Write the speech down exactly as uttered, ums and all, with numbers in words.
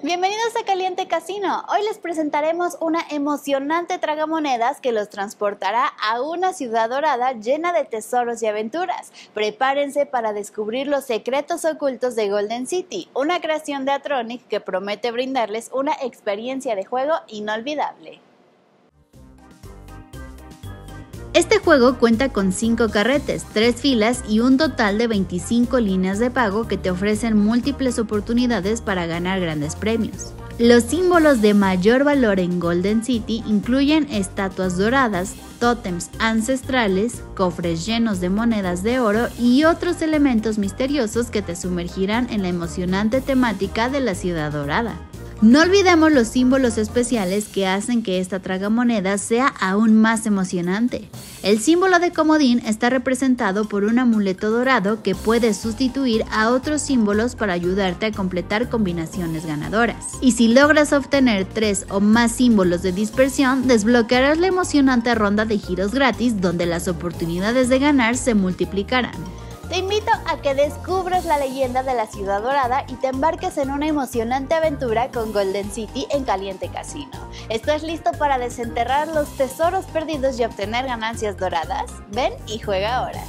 Bienvenidos a Caliente Casino. Hoy les presentaremos una emocionante tragamonedas que los transportará a una ciudad dorada llena de tesoros y aventuras. Prepárense para descubrir los secretos ocultos de Golden City, una creación de Atronic que promete brindarles una experiencia de juego inolvidable. Este juego cuenta con cinco carretes, tres filas y un total de veinticinco líneas de pago que te ofrecen múltiples oportunidades para ganar grandes premios. Los símbolos de mayor valor en Golden City incluyen estatuas doradas, tótems ancestrales, cofres llenos de monedas de oro y otros elementos misteriosos que te sumergirán en la emocionante temática de la ciudad dorada. No olvidemos los símbolos especiales que hacen que esta tragamonedas sea aún más emocionante. El símbolo de comodín está representado por un amuleto dorado que puedes sustituir a otros símbolos para ayudarte a completar combinaciones ganadoras. Y si logras obtener tres o más símbolos de dispersión, desbloquearás la emocionante ronda de giros gratis donde las oportunidades de ganar se multiplicarán. Te invito a que descubras la leyenda de la Ciudad Dorada y te embarques en una emocionante aventura con Golden City en Caliente Casino. ¿Estás listo para desenterrar los tesoros perdidos y obtener ganancias doradas? Ven y juega ahora.